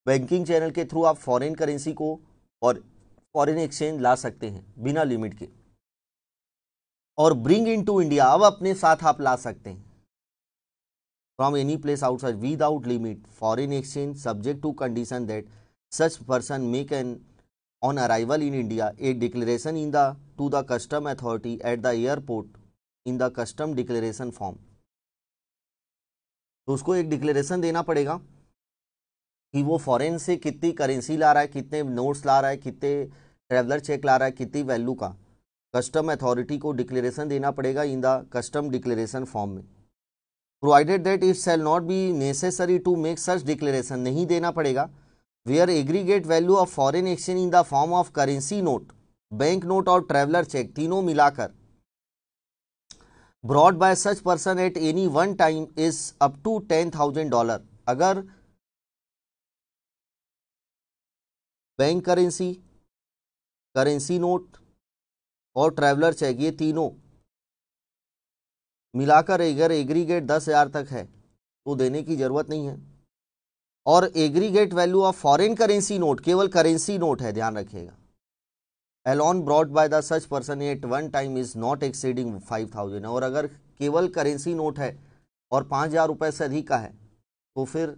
बैंकिंग चैनल के थ्रू आप फॉरेन करेंसी को और फॉरेन एक्सचेंज ला सकते हैं बिना लिमिट के। और ब्रिंग इनटू इंडिया, अब अपने साथ आप ला सकते हैं from any place outside without limit foreign exchange subject to condition that such person make an on arrival in India a declaration in the to the custom authority at the airport in the custom declaration form. तो उसको एक declaration देना पड़ेगा कि वो foreign से कितनी currency ला रहा है, कितने नोट्स ला रहा है, कितने ट्रेवलर चेक ला रहा है, कितनी वैल्यू का। कस्टम अथॉरिटी को डिक्लेरेशन देना पड़ेगा in the custom declaration form में। Provided that it shall not be necessary to make such declaration, नहीं देना पड़ेगा। Where aggregate value of foreign exchange in the form of currency note, bank note और traveller cheque तीनों मिलाकर brought by such person at any one time is up to ten thousand dollar. अगर bank currency, currency note और traveller cheque ये तीनों मिलाकर अगर aggregate दस हज़ार तक है तो देने की ज़रूरत नहीं है। और aggregate value of foreign currency note, केवल करेंसी नोट है ध्यान रखिएगा, alone brought by the such person at one time is not exceeding five thousand. और अगर केवल करेंसी नोट है और पाँच हज़ार रुपये से अधिक का है तो फिर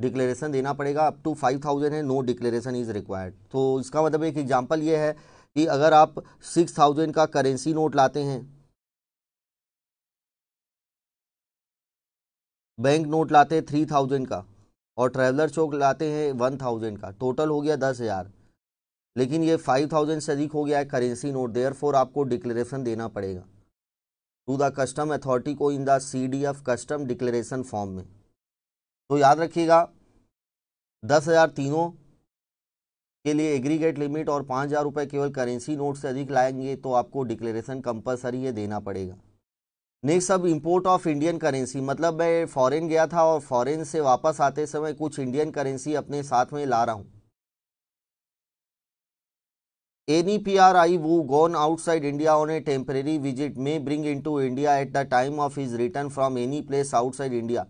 डिक्लेरेशन देना पड़ेगा। अप टू फाइव थाउजेंड है, नो डिक्लेरेशन इज़ रिक्वायर्ड। तो इसका मतलब एक एग्जाम्पल ये है कि अगर आप सिक्स थाउजेंड का करेंसी नोट लाते हैं, बैंक नोट लाते हैं थ्री थाउजेंड का और ट्रैवलर चेक लाते हैं वन थाउजेंड का, टोटल हो गया दस हज़ार, लेकिन ये फाइव थाउजेंड से अधिक हो गया है करेंसी नोट, देयरफॉर आपको डिक्लेरेशन देना पड़ेगा टू द कस्टम अथॉरिटी को in the C D F custom declaration form में। तो याद रखिएगा दस हज़ार तीनों के लिए एग्रीगेट लिमिट और पाँच हज़ार रुपये केवल करेंसी नोट से अधिक लाएंगे तो आपको डिक्लेरेशन कंपलसरी ये देना पड़ेगा। नेक्स्ट, अब इंपोर्ट ऑफ इंडियन करेंसी, मतलब मैं फॉरेन गया था और फॉरेन से वापस आते समय कुछ इंडियन करेंसी अपने साथ में ला रहा हूँ। एनी पी आर आई वो gone outside India on a temporary visit may bring into India at the time of his return from any place outside India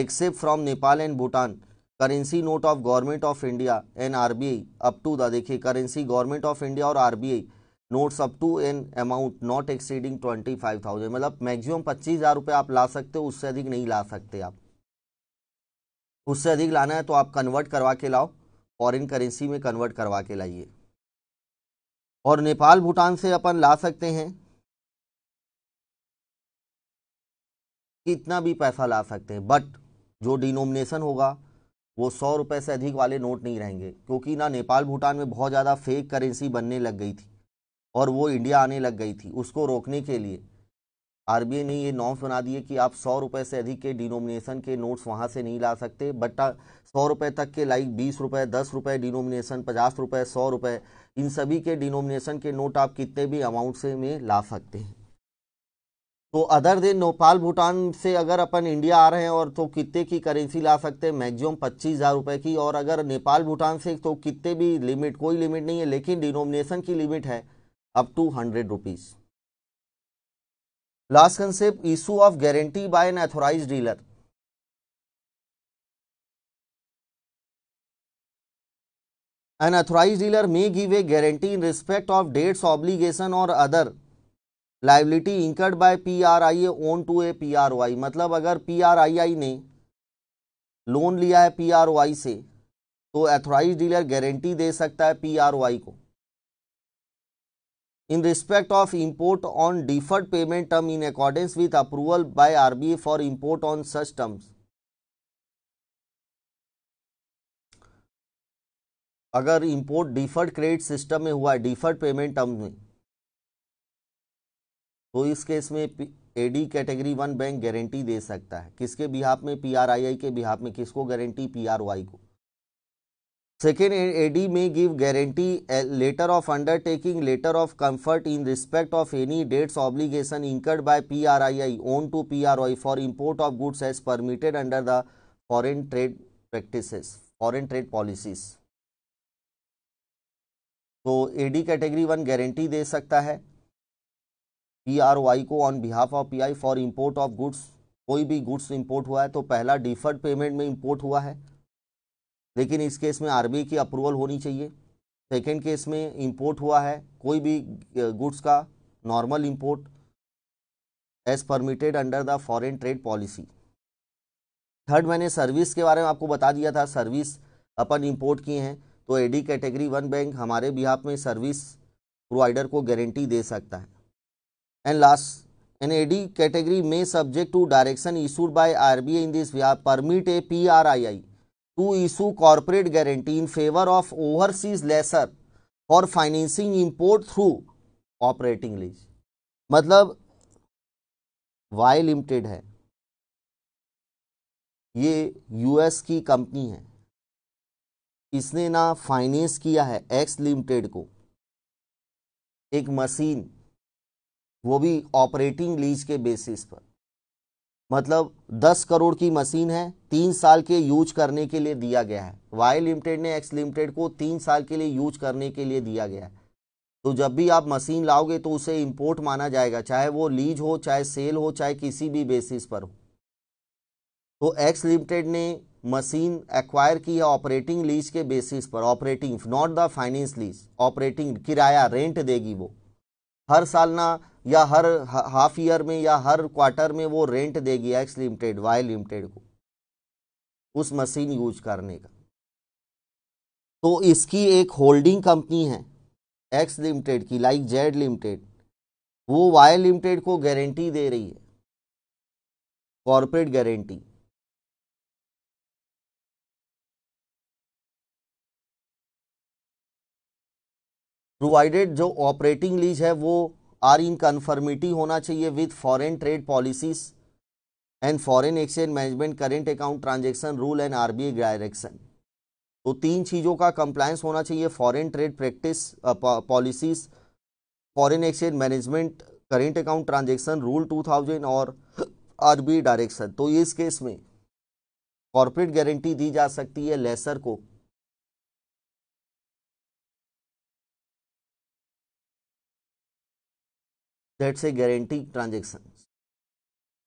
except from Nepal and Bhutan currency note of government of India and R B I up to the, देखिए currency government of India और R B I notes up to an amount not exceeding twenty five thousand, मतलब maximum पच्चीस हज़ार रुपये आप ला सकते हो, उससे अधिक नहीं ला सकते। आप उससे अधिक लाना है तो आप कन्वर्ट करवा के लाओ, फॉरेन करेंसी में कन्वर्ट करवा के लाइए। और नेपाल भूटान से अपन ला सकते हैं, कितना भी पैसा ला सकते हैं, बट जो डिनोमिनेशन होगा वो सौ रुपये से अधिक वाले नोट नहीं रहेंगे, क्योंकि ना नेपाल भूटान में बहुत ज़्यादा फेक करेंसी बनने लग गई थी और वो इंडिया आने लग गई थी। उसको रोकने के लिए आरबीआई ने ये नॉर्म्स बना दिए कि आप सौ रुपये से अधिक के डिनोमिनेशन के नोट्स वहाँ से नहीं ला सकते, बट सौ रुपये तक के लाइक बीस रुपये, दस रुपये डिनोमिनेशन, पचास रुपये, सौ रुपये, इन सभी के डिनोमिनेशन के नोट आप कितने भी अमाउंट से में ला सकते हैं। तो अदर देन नेपाल भूटान से अगर अपन इंडिया आ रहे हैं और तो कितने की करेंसी ला सकते हैं, मैक्सिमम पच्चीस हज़ार रुपये की। और अगर नेपाल भूटान से तो कितने भी लिमिट, कोई लिमिट नहीं है, लेकिन डिनोमिनेशन की लिमिट है up to hundred rupees. Last concept, issue of guarantee by an authorised dealer. An authorised dealer may give a guarantee in respect of debts, obligation और other liability incurred by P R I own to a P R Y, मतलब अगर P R I आई ने loan लिया है P R Y से तो authorised dealer guarantee दे सकता है पी आर वाई को in respect of import on deferred payment term in accordance with approval by RBI for import on such terms. अगर इम्पोर्ट डिफर्ड क्रेडिट सिस्टम में हुआ है, डिफर्ड पेमेंट टर्म में, तो इस केस में AD category one bank guarantee दे सकता है। किसके बिहाफ में? पीआरआईआई के बिहाफ में। किसको गारंटी? पीआरवाई को। सेकेंड, एडी में give guarantee letter of undertaking, letter of comfort in respect of any debts, obligation incurred by PRII own to PRI for import of goods as permitted under the foreign trade practices, foreign trade policies. तो AD category one guarantee दे सकता है PRII को on behalf of PI for import of goods. कोई भी goods import हुआ है तो पहला डिफर्ड पेमेंट में इंपोर्ट हुआ है, लेकिन इस केस में आरबीआई की अप्रूवल होनी चाहिए। सेकेंड केस में इंपोर्ट हुआ है कोई भी गुड्स का, normal import as permitted under the foreign trade policy. Third, मैंने सर्विस के बारे में आपको बता दिया था, सर्विस अपन इंपोर्ट किए हैं तो एडी कैटेगरी वन बैंक हमारे बिहाफ में सर्विस प्रोवाइडर को गारंटी दे सकता है। And last, an AD category में subject to direction issued by RBI in this behalf permit a PRII to issue corporate guarantee in favor of overseas lessor for financing import through operating lease। मतलब Y Limited है, ये US की company है, इसने ना finance किया है X Limited को एक मशीन, वो भी ऑपरेटिंग लीज के बेसिस पर, मतलब दस करोड़ की मशीन है, तीन साल के यूज करने के लिए दिया गया है। वाई लिमिटेड ने एक्स लिमिटेड को तीन साल के लिए यूज करने के लिए दिया गया है। तो जब भी आप मशीन लाओगे तो उसे इंपोर्ट माना जाएगा, चाहे वो लीज हो, चाहे सेल हो, चाहे किसी भी बेसिस पर हो। तो एक्स लिमिटेड ने मशीन एक्वायर की है ऑपरेटिंग लीज के बेसिस पर, operating not the finance lease, operating किराया रेंट देगी वो हर साल ना, या हर हाफ ईयर में या हर क्वार्टर में वो रेंट देगी एक्स लिमिटेड वाई लिमिटेड को उस मशीन यूज करने का। तो इसकी एक होल्डिंग कंपनी है एक्स लिमिटेड की, लाइक जेड लिमिटेड, वो वाई लिमिटेड को गारंटी दे रही है, कॉर्पोरेट गारंटी। प्रोवाइडेड जो ऑपरेटिंग लीज है वो आर इन कन्फर्मिटी होना चाहिए with foreign trade policies and foreign exchange management current account transaction rule and RBI direction. तो तीन चीज़ों का कंप्लायंस होना चाहिए, foreign trade practice policies, foreign exchange management current account transaction rule two thousand और RBI direction. तो इस case में कॉर्पोरेट गारंटी दी जा सकती है लेसर को। That's a guarantee transaction.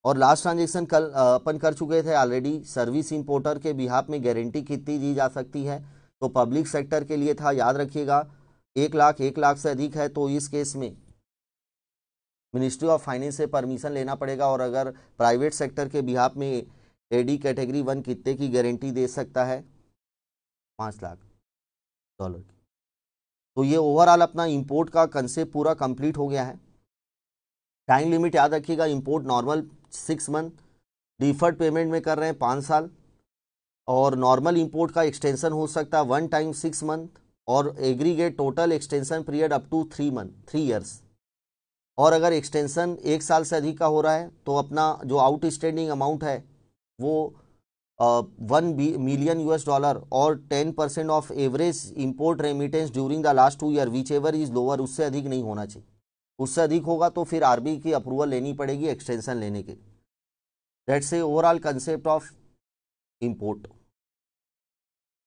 और लास्ट ट्रांजेक्शन कल अपन कर चुके थे ऑलरेडी, सर्विस इंपोर्टर के बिहाफ में गारंटी कितनी दी जा सकती है, तो पब्लिक सेक्टर के लिए था, याद रखिएगा एक लाख एक लाख से अधिक है तो इस केस में मिनिस्ट्री ऑफ फाइनेंस से परमिशन लेना पड़ेगा। और अगर प्राइवेट सेक्टर के बिहाफ में एडी कैटेगरी वन कितने की गारंटी दे सकता है, पाँच लाख डॉलर की। तो ये ओवरऑल अपना इम्पोर्ट का कंसेप्ट पूरा कंप्लीट हो गया है। टाइम लिमिट याद रखिएगा, import normal six month, deferred payment में कर रहे हैं पाँच साल, और नॉर्मल इम्पोर्ट का एक्सटेंशन हो सकता है वन टाइम सिक्स मंथ, और aggregate total extension period up to three month three years. और अगर एक्सटेंशन एक साल से अधिक का हो रहा है तो अपना जो आउटस्टैंडिंग अमाउंट है वो वन मिलियन यूएस डॉलर और ten percent of average import remittance during the last two year whichever is lower, उससे अधिक नहीं होना चाहिए। उससे अधिक होगा तो फिर आरबीआई की अप्रूवल लेनी पड़ेगी एक्सटेंशन लेने के। That's a overall concept of import.